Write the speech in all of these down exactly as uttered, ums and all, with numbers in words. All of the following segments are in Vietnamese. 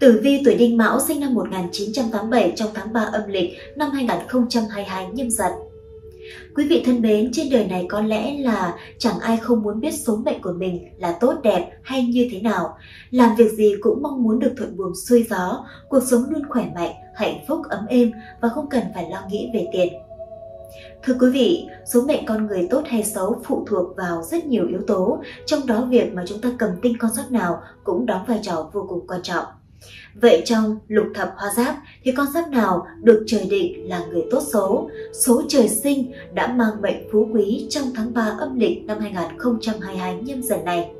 Tử vi tuổi Đinh Mão sinh năm một nghìn chín trăm tám mươi bảy trong tháng ba âm lịch năm hai nghìn không trăm hai mươi hai Nhâm Dần. Quý vị thân mến, trên đời này có lẽ là chẳng ai không muốn biết số mệnh của mình là tốt đẹp hay như thế nào. Làm việc gì cũng mong muốn được thuận buồm xuôi gió, cuộc sống luôn khỏe mạnh, hạnh phúc ấm êm và không cần phải lo nghĩ về tiền. Thưa quý vị, số mệnh con người tốt hay xấu phụ thuộc vào rất nhiều yếu tố, trong đó việc mà chúng ta cầm tinh con giáp nào cũng đóng vai trò vô cùng quan trọng. Vậy trong lục thập hoa giáp thì con giáp nào được trời định là người tốt số, số trời sinh đã mang mệnh phú quý trong tháng ba âm lịch năm hai nghìn không trăm hai mươi hai Nhâm Dần này?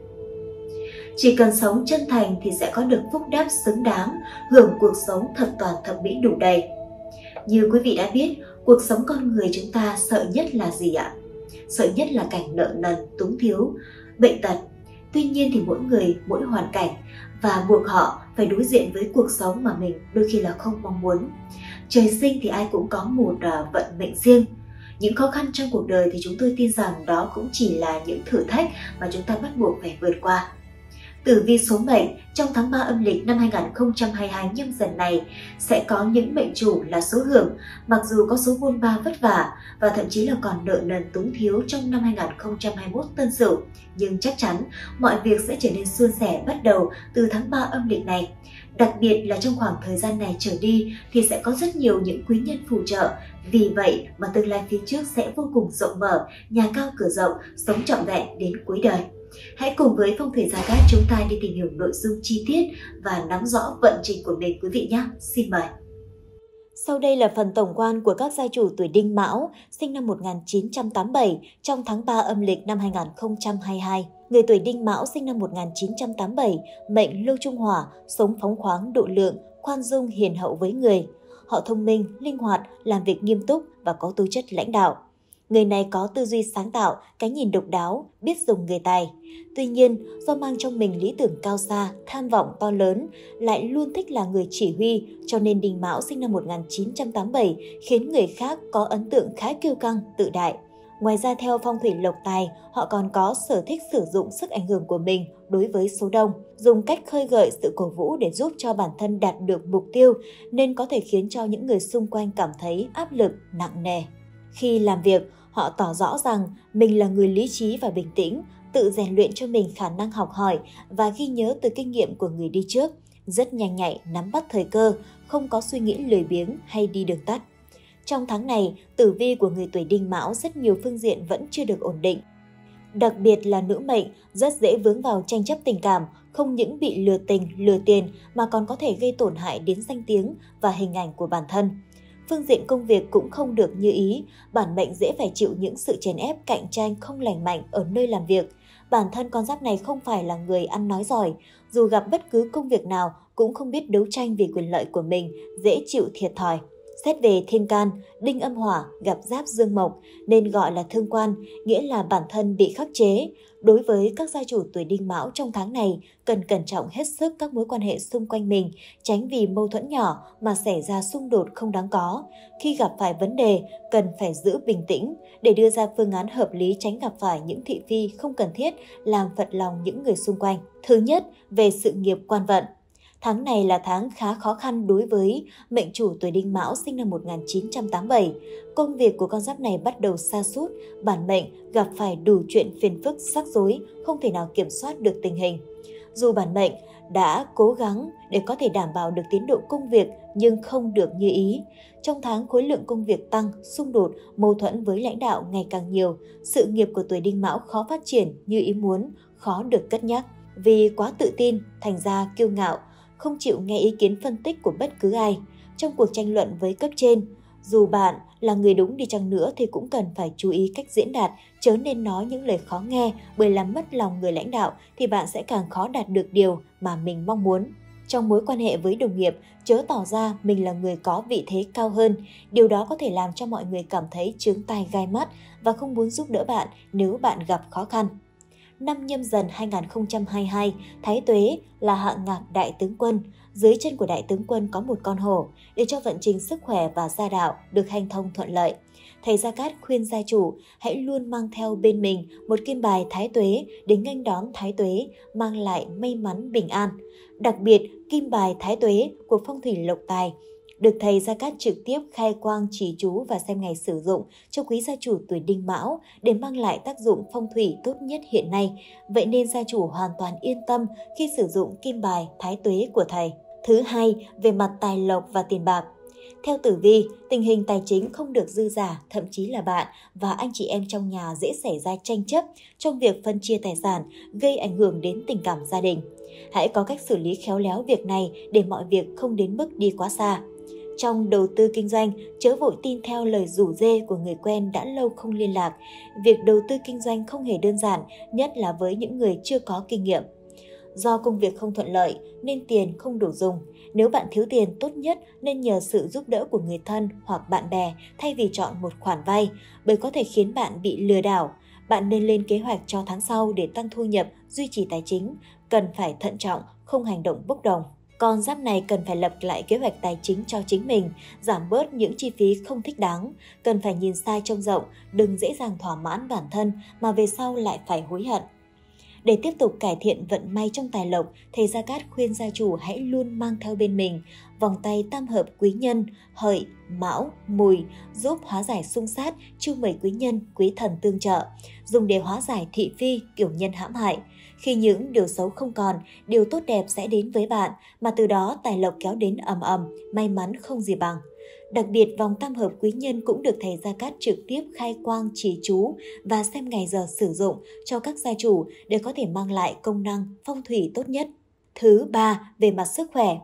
Chỉ cần sống chân thành thì sẽ có được phúc đáp xứng đáng, hưởng cuộc sống thật toàn thập mỹ đủ đầy. Như quý vị đã biết, cuộc sống con người chúng ta sợ nhất là gì ạ? Sợ nhất là cảnh nợ nần, túng thiếu, bệnh tật. Tuy nhiên thì mỗi người, mỗi hoàn cảnh và buộc họ phải đối diện với cuộc sống mà mình đôi khi là không mong muốn. Trời sinh thì ai cũng có một uh, vận mệnh riêng. Những khó khăn trong cuộc đời thì chúng tôi tin rằng đó cũng chỉ là những thử thách mà chúng ta bắt buộc phải vượt qua. Tử vi số mệnh trong tháng ba âm lịch năm hai nghìn không trăm hai mươi hai Nhâm Dần này sẽ có những mệnh chủ là số hưởng, mặc dù có số buôn ba vất vả và thậm chí là còn nợ nần túng thiếu trong năm hai nghìn không trăm hai mươi mốt Tân Sửu, nhưng chắc chắn mọi việc sẽ trở nên suôn sẻ bắt đầu từ tháng ba âm lịch này. Đặc biệt là trong khoảng thời gian này trở đi thì sẽ có rất nhiều những quý nhân phù trợ, vì vậy mà tương lai phía trước sẽ vô cùng rộng mở, nhà cao cửa rộng, sống trọn vẹn đến cuối đời. Hãy cùng với Phong Thủy Gia Cát chúng ta đi tìm hiểu nội dung chi tiết và nắm rõ vận trình của mình quý vị nhé. Xin mời. Sau đây là phần tổng quan của các gia chủ tuổi Đinh Mão sinh năm một nghìn chín trăm tám mươi bảy trong tháng ba âm lịch năm hai nghìn không trăm hai mươi hai. Người tuổi Đinh Mão sinh năm một nghìn chín trăm tám mươi bảy, mệnh Lưu Trung Hỏa, sống phóng khoáng độ lượng, khoan dung hiền hậu với người. Họ thông minh, linh hoạt, làm việc nghiêm túc và có tố chất lãnh đạo. Người này có tư duy sáng tạo, cái nhìn độc đáo, biết dùng người tài. Tuy nhiên, do mang trong mình lý tưởng cao xa, tham vọng to lớn, lại luôn thích là người chỉ huy, cho nên Đinh Mão sinh năm một nghìn chín trăm tám mươi bảy khiến người khác có ấn tượng khá kiêu căng, tự đại. Ngoài ra theo phong thủy lộc tài, họ còn có sở thích sử dụng sức ảnh hưởng của mình đối với số đông, dùng cách khơi gợi sự cổ vũ để giúp cho bản thân đạt được mục tiêu, nên có thể khiến cho những người xung quanh cảm thấy áp lực, nặng nề. Khi làm việc, họ tỏ rõ rằng mình là người lý trí và bình tĩnh, tự rèn luyện cho mình khả năng học hỏi và ghi nhớ từ kinh nghiệm của người đi trước, rất nhanh nhạy nắm bắt thời cơ, không có suy nghĩ lười biếng hay đi đường tắt. Trong tháng này, tử vi của người tuổi Đinh Mão rất nhiều phương diện vẫn chưa được ổn định. Đặc biệt là nữ mệnh rất dễ vướng vào tranh chấp tình cảm, không những bị lừa tình, lừa tiền mà còn có thể gây tổn hại đến danh tiếng và hình ảnh của bản thân. Phương diện công việc cũng không được như ý, bản mệnh dễ phải chịu những sự chèn ép cạnh tranh không lành mạnh ở nơi làm việc. Bản thân con giáp này không phải là người ăn nói giỏi, dù gặp bất cứ công việc nào cũng không biết đấu tranh vì quyền lợi của mình, dễ chịu thiệt thòi. Xét về thiên can, đinh âm hỏa gặp giáp dương mộc nên gọi là thương quan, nghĩa là bản thân bị khắc chế. Đối với các gia chủ tuổi Đinh Mão trong tháng này, cần cẩn trọng hết sức các mối quan hệ xung quanh mình, tránh vì mâu thuẫn nhỏ mà xảy ra xung đột không đáng có. Khi gặp phải vấn đề, cần phải giữ bình tĩnh để đưa ra phương án hợp lý, tránh gặp phải những thị phi không cần thiết làm phật lòng những người xung quanh. Thứ nhất, về sự nghiệp quan vận. Tháng này là tháng khá khó khăn đối với mệnh chủ tuổi Đinh Mão sinh năm một nghìn chín trăm tám mươi bảy. Công việc của con giáp này bắt đầu sa sút, bản mệnh gặp phải đủ chuyện phiền phức rắc rối, không thể nào kiểm soát được tình hình. Dù bản mệnh đã cố gắng để có thể đảm bảo được tiến độ công việc nhưng không được như ý. Trong tháng khối lượng công việc tăng, xung đột, mâu thuẫn với lãnh đạo ngày càng nhiều, sự nghiệp của tuổi Đinh Mão khó phát triển như ý muốn, khó được cất nhắc. Vì quá tự tin, thành ra kiêu ngạo, không chịu nghe ý kiến phân tích của bất cứ ai. Trong cuộc tranh luận với cấp trên, dù bạn là người đúng đi chăng nữa thì cũng cần phải chú ý cách diễn đạt, chớ nên nói những lời khó nghe, bởi làm mất lòng người lãnh đạo thì bạn sẽ càng khó đạt được điều mà mình mong muốn. Trong mối quan hệ với đồng nghiệp, chớ tỏ ra mình là người có vị thế cao hơn, điều đó có thể làm cho mọi người cảm thấy chướng tai gai mắt và không muốn giúp đỡ bạn nếu bạn gặp khó khăn. Năm Nhâm Dần hai nghìn không trăm hai mươi hai, Thái Tuế là hạng ngạc đại tướng quân. Dưới chân của đại tướng quân có một con hổ, để cho vận trình sức khỏe và gia đạo được hanh thông thuận lợi. thầy Gia Cát khuyên gia chủ hãy luôn mang theo bên mình một kim bài thái tuế để nghênh đón thái tuế, mang lại may mắn bình an. Đặc biệt, kim bài thái tuế của phong thủy lộc tài được thầy Gia Cát trực tiếp khai quang chỉ chú và xem ngày sử dụng cho quý gia chủ tuổi Đinh Mão để mang lại tác dụng phong thủy tốt nhất hiện nay. Vậy nên gia chủ hoàn toàn yên tâm khi sử dụng kim bài thái tuế của thầy. Thứ hai, về mặt tài lộc và tiền bạc. Theo tử vi, tình hình tài chính không được dư giả, thậm chí là bạn và anh chị em trong nhà dễ xảy ra tranh chấp trong việc phân chia tài sản, gây ảnh hưởng đến tình cảm gia đình. Hãy có cách xử lý khéo léo việc này để mọi việc không đến mức đi quá xa. Trong đầu tư kinh doanh, chớ vội tin theo lời rủ rê của người quen đã lâu không liên lạc. Việc đầu tư kinh doanh không hề đơn giản, nhất là với những người chưa có kinh nghiệm. Do công việc không thuận lợi nên tiền không đủ dùng. Nếu bạn thiếu tiền, tốt nhất nên nhờ sự giúp đỡ của người thân hoặc bạn bè thay vì chọn một khoản vay, bởi có thể khiến bạn bị lừa đảo. Bạn nên lên kế hoạch cho tháng sau để tăng thu nhập, duy trì tài chính. Cần phải thận trọng, không hành động bốc đồng. Con giáp này cần phải lập lại kế hoạch tài chính cho chính mình, giảm bớt những chi phí không thích đáng. Cần phải nhìn xa trông rộng, đừng dễ dàng thỏa mãn bản thân mà về sau lại phải hối hận. Để tiếp tục cải thiện vận may trong tài lộc, thầy Gia Cát khuyên gia chủ hãy luôn mang theo bên mình vòng tay tam hợp quý nhân, hợi, mão, mùi, giúp hóa giải xung sát, chiêu mời quý nhân, quý thần tương trợ, dùng để hóa giải thị phi, kiểu nhân hãm hại. Khi những điều xấu không còn, điều tốt đẹp sẽ đến với bạn, mà từ đó tài lộc kéo đến ầm ầm, may mắn không gì bằng. Đặc biệt, vòng tam hợp quý nhân cũng được thầy Gia Cát trực tiếp khai quang chỉ chú và xem ngày giờ sử dụng cho các gia chủ để có thể mang lại công năng phong thủy tốt nhất. Thứ ba, về mặt sức khỏe.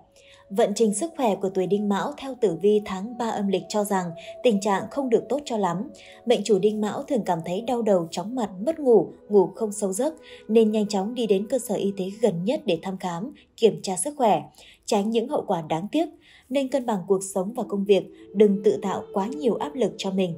Vận trình sức khỏe của tuổi Đinh Mão theo tử vi tháng ba âm lịch cho rằng tình trạng không được tốt cho lắm. Mệnh chủ Đinh Mão thường cảm thấy đau đầu, chóng mặt, mất ngủ, ngủ không sâu giấc nên nhanh chóng đi đến cơ sở y tế gần nhất để thăm khám, kiểm tra sức khỏe, tránh những hậu quả đáng tiếc. Nên cân bằng cuộc sống và công việc, đừng tự tạo quá nhiều áp lực cho mình.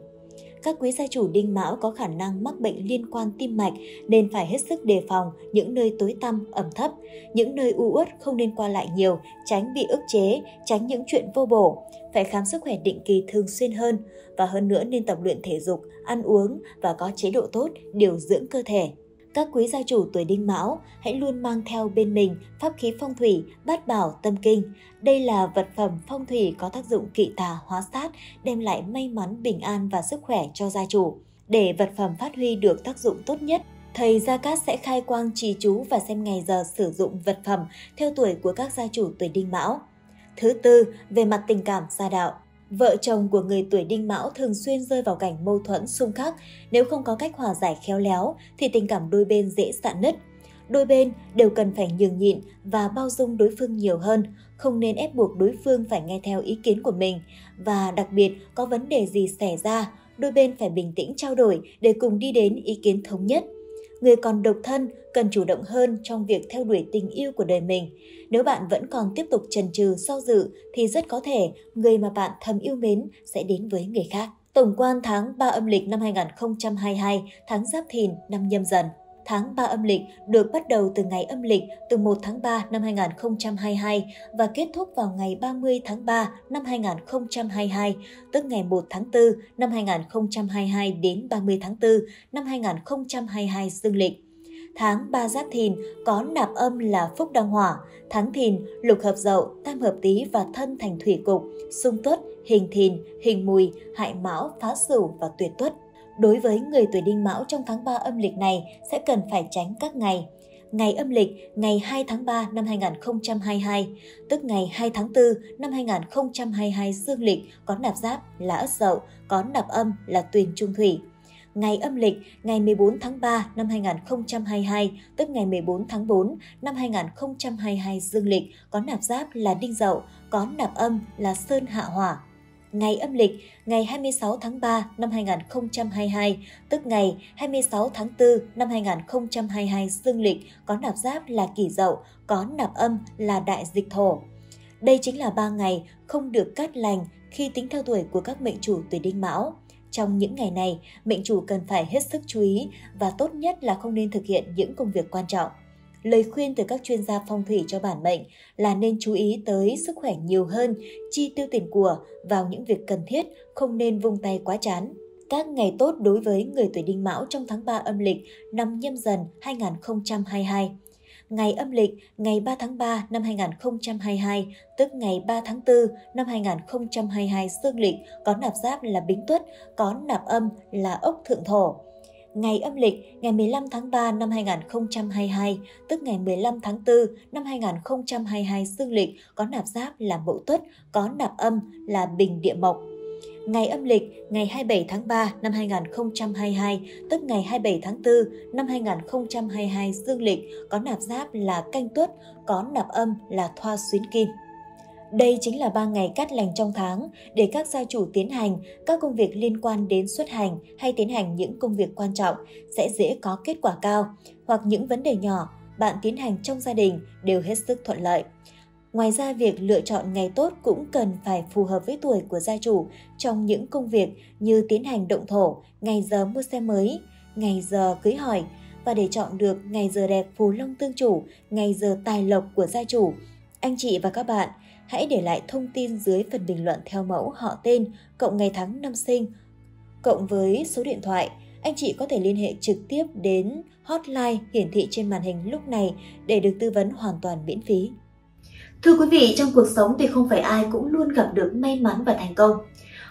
Các quý gia chủ Đinh Mão có khả năng mắc bệnh liên quan tim mạch nên phải hết sức đề phòng những nơi tối tăm, ẩm thấp, những nơi u uất không nên qua lại nhiều, tránh bị ức chế, tránh những chuyện vô bổ. Phải khám sức khỏe định kỳ thường xuyên hơn, và hơn nữa nên tập luyện thể dục, ăn uống và có chế độ tốt, điều dưỡng cơ thể. Các quý gia chủ tuổi Đinh Mão hãy luôn mang theo bên mình pháp khí phong thủy Bát Bảo Tâm Kinh. Đây là vật phẩm phong thủy có tác dụng kỵ tà hóa sát, đem lại may mắn, bình an và sức khỏe cho gia chủ. Để vật phẩm phát huy được tác dụng tốt nhất, thầy Gia Cát sẽ khai quang trì chú và xem ngày giờ sử dụng vật phẩm theo tuổi của các gia chủ tuổi Đinh Mão. Thứ tư, về mặt tình cảm gia đạo. Vợ chồng của người tuổi Đinh Mão thường xuyên rơi vào cảnh mâu thuẫn xung khắc, nếu không có cách hòa giải khéo léo thì tình cảm đôi bên dễ rạn nứt. Đôi bên đều cần phải nhường nhịn và bao dung đối phương nhiều hơn, không nên ép buộc đối phương phải nghe theo ý kiến của mình. Và đặc biệt, có vấn đề gì xảy ra, đôi bên phải bình tĩnh trao đổi để cùng đi đến ý kiến thống nhất. Người còn độc thân cần chủ động hơn trong việc theo đuổi tình yêu của đời mình. Nếu bạn vẫn còn tiếp tục chần chừ do dự thì rất có thể người mà bạn thầm yêu mến sẽ đến với người khác. Tổng quan tháng ba âm lịch năm hai nghìn không trăm hai mươi hai, tháng Giáp Thìn, năm Nhâm Dần. Tháng ba âm lịch được bắt đầu từ ngày âm lịch từ một tháng ba năm hai nghìn không trăm hai mươi hai và kết thúc vào ngày ba mươi tháng ba năm hai nghìn không trăm hai mươi hai, tức ngày một tháng tư năm hai nghìn không trăm hai mươi hai đến ba mươi tháng tư năm hai nghìn không trăm hai mươi hai dương lịch. Tháng ba Giáp Thìn có nạp âm là Phúc Đăng Hỏa, tháng Thìn, lục hợp Dậu, tam hợp Tý và thân thành thủy cục, xung Tuất, hình Thìn, hình Mùi, hại Mão, phá Sửu và tuyệt Tuất. Đối với người tuổi Đinh Mão trong tháng ba âm lịch này sẽ cần phải tránh các ngày. Ngày âm lịch ngày hai tháng ba năm hai nghìn không trăm hai mươi hai, tức ngày hai tháng tư năm hai nghìn không trăm hai mươi hai dương lịch có nạp giáp là Ất Dậu, có nạp âm là Tuyền Trung Thủy. Ngày âm lịch ngày mười bốn tháng ba năm hai nghìn không trăm hai mươi hai, tức ngày mười bốn tháng tư năm hai nghìn không trăm hai mươi hai dương lịch có nạp giáp là Đinh Dậu, có nạp âm là Sơn Hạ Hỏa. Ngày âm lịch ngày hai mươi sáu tháng ba năm hai nghìn không trăm hai mươi hai, tức ngày hai mươi sáu tháng tư năm hai nghìn không trăm hai mươi hai dương lịch có nạp giáp là Kỷ Dậu, có nạp âm là Đại Dịch Thổ. Đây chính là ba ngày không được cát lành khi tính theo tuổi của các mệnh chủ tuổi Đinh Mão. Trong những ngày này, mệnh chủ cần phải hết sức chú ý và tốt nhất là không nên thực hiện những công việc quan trọng. Lời khuyên từ các chuyên gia phong thủy cho bản mệnh là nên chú ý tới sức khỏe nhiều hơn, chi tiêu tiền của vào những việc cần thiết, không nên vung tay quá chán. Các ngày tốt đối với người tuổi Đinh Mão trong tháng ba âm lịch năm Nhâm Dần hai nghìn không trăm hai mươi hai. Ngày âm lịch ngày ba tháng ba năm hai nghìn không trăm hai mươi hai, tức ngày ba tháng tư năm hai nghìn không trăm hai mươi hai dương lịch có nạp giáp là Bính Tuất, có nạp âm là Ốc Thượng Thổ. Ngày âm lịch ngày mười lăm tháng ba năm hai nghìn không trăm hai mươi hai, tức ngày mười lăm tháng tư năm hai nghìn không trăm hai mươi hai dương lịch có nạp giáp là Mậu Tuất, có nạp âm là Bình Địa Mộc. Ngày âm lịch ngày hai mươi bảy tháng ba năm hai nghìn không trăm hai mươi hai, tức ngày hai mươi bảy tháng tư năm hai nghìn không trăm hai mươi hai dương lịch có nạp giáp là Canh Tuất, có nạp âm là Thoa Xuyến Kim. Đây chính là ba ngày cát lành trong tháng để các gia chủ tiến hành các công việc liên quan đến xuất hành hay tiến hành những công việc quan trọng sẽ dễ có kết quả cao, hoặc những vấn đề nhỏ bạn tiến hành trong gia đình đều hết sức thuận lợi. Ngoài ra, việc lựa chọn ngày tốt cũng cần phải phù hợp với tuổi của gia chủ trong những công việc như tiến hành động thổ, ngày giờ mua xe mới, ngày giờ cưới hỏi. Và để chọn được ngày giờ đẹp phù long tương chủ, ngày giờ tài lộc của gia chủ, anh chị và các bạn hãy để lại thông tin dưới phần bình luận theo mẫu họ tên, cộng ngày tháng năm sinh, cộng với số điện thoại. Anh chị có thể liên hệ trực tiếp đến hotline hiển thị trên màn hình lúc này để được tư vấn hoàn toàn miễn phí. Thưa quý vị, trong cuộc sống thì không phải ai cũng luôn gặp được may mắn và thành công.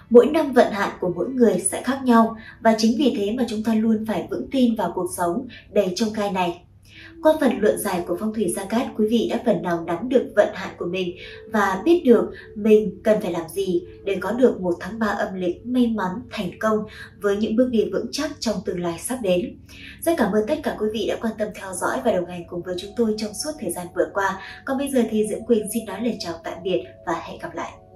Mỗi năm vận hạn của mỗi người sẽ khác nhau, và chính vì thế mà chúng ta luôn phải vững tin vào cuộc sống đầy chông gai này. Qua phần luận giải của Phong Thủy Gia Cát, quý vị đã phần nào nắm được vận hạn của mình và biết được mình cần phải làm gì để có được một tháng ba âm lịch may mắn, thành công với những bước đi vững chắc trong tương lai sắp đến. Rất cảm ơn tất cả quý vị đã quan tâm theo dõi và đồng hành cùng với chúng tôi trong suốt thời gian vừa qua. Còn bây giờ thì Dưỡng Quỳnh xin nói lời chào tạm biệt và hẹn gặp lại.